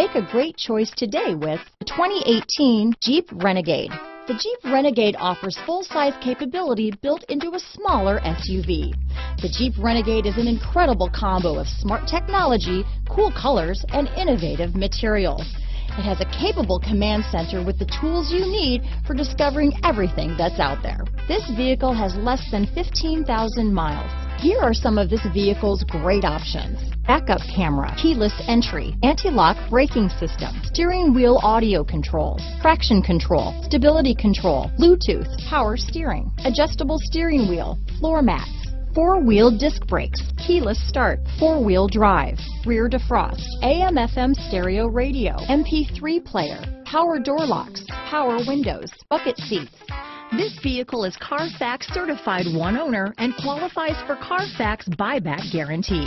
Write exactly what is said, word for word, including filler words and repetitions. Make a great choice today with the twenty eighteen Jeep Renegade. The Jeep Renegade offers full-size capability built into a smaller S U V. The Jeep Renegade is an incredible combo of smart technology, cool colors, and innovative materials. It has a capable command center with the tools you need for discovering everything that's out there. This vehicle has less than fifteen thousand miles. Here are some of this vehicle's great options: backup camera, keyless entry, anti-lock braking system, steering wheel audio controls, traction control, stability control, Bluetooth, power steering, adjustable steering wheel, floor mats, four-wheel disc brakes, keyless start, four-wheel drive, rear defrost, A M F M stereo radio, M P three player, power door locks, power windows, bucket seats. This vehicle is Carfax certified one owner and qualifies for Carfax buyback guarantee.